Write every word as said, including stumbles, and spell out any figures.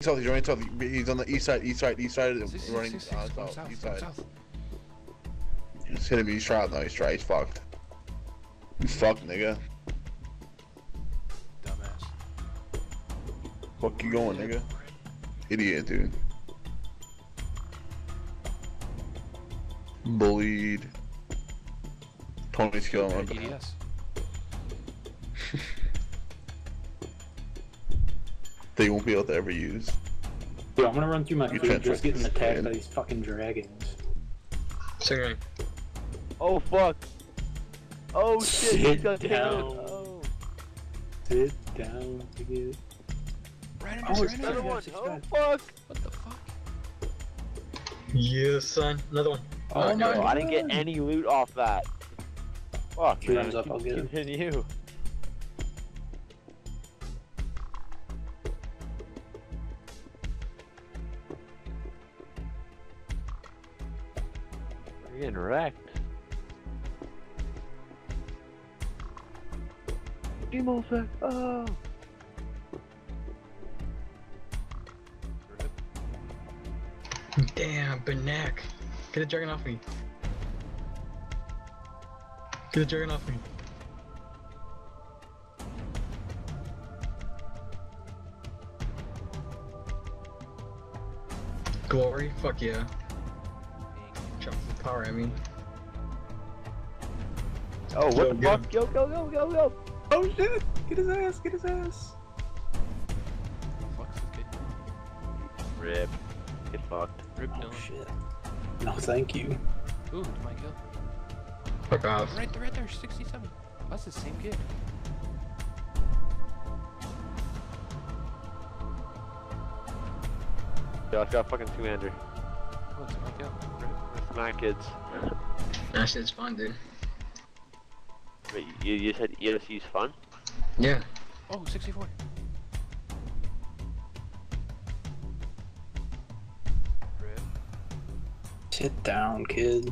He's south, he's running south, he's on the east side, east side, east side, six, running six, six, uh, south, south, east side. South. He's gonna be, he's tried, no, he's tried, he's fucked. He's fucked, nigga. Dumbass. Fuck you going, nigga. Idiot, dude. Bullied. Tony's killing him. They won't be able to ever use. Yo, I'm gonna run through my you food just getting attacked by these fucking dragons. Sorry. Oh fuck! Oh shit! Sit he's got down. Oh. Sit down. Dude. Right under, oh, right another one. Oh fuck! What the fuck? Yes, son. Another one. Oh, oh no! I didn't get any loot off that. Fuck. Three times up. I'll get it. Continue. Getting wrecked. Game over. Oh. Damn, Benak. Get the dragon off me. Get the dragon off me. Glory? Fuck yeah. Power, I mean. Oh, what yo, the fuck? Yo, go, go, go, go! Oh shit! Get his ass! Get his ass! What the fuck's this kid? Rip. Get fucked. Rip, oh, no shit. No, thank you. Ooh, my kill. Fuck off. Right there, right there, sixty-seven. That's the same kid. Yo, I've got fucking two-hander. Oh, it's my kill. Nine kids. That shit's fun, dude. Wait, you, you said E S U's fun? Yeah. Oh, sixty-four. Sit down, kid.